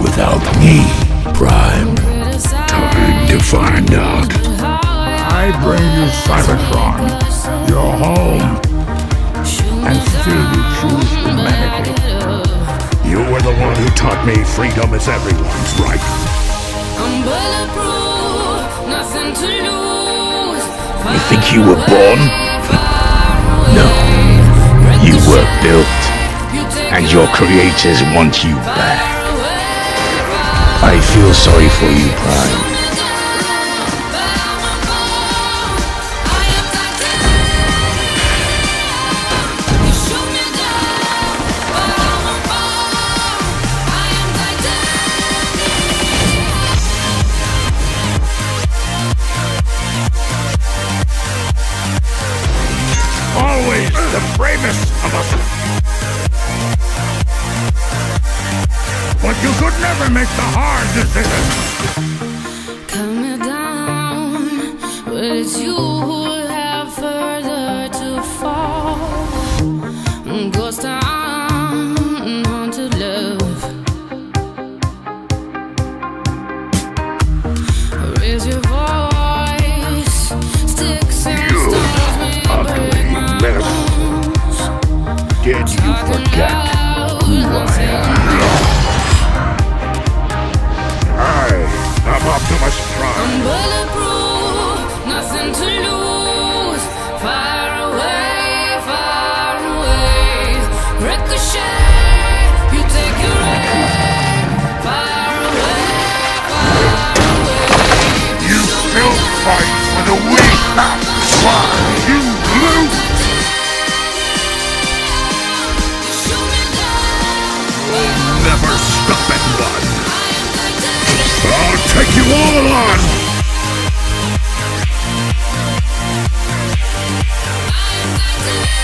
Without me, Prime. Time to find out. I bring you Cybertron, your home, and still you choose humanity. You were the one who taught me freedom is everyone's right. I'm bulletproof, nothing to lose. You think you were born? No. You were built, and your creators want you back. I feel sorry for you, Prime. Always the bravest of us. But you could never make the hard decision. Cut me down, but it's you who'll have further to fall. Ghost town, haunted love. Raise your voice, sticks and stones. Ugly mess. Did you forget who I am? Optimus Prime. I'm bulletproof, nothing to lose. Far away, far away. Ricochet, you take your aim. Far away, far away. You still fight for the weak. That's why you lose. We'll never stop at one. I'll take you all on!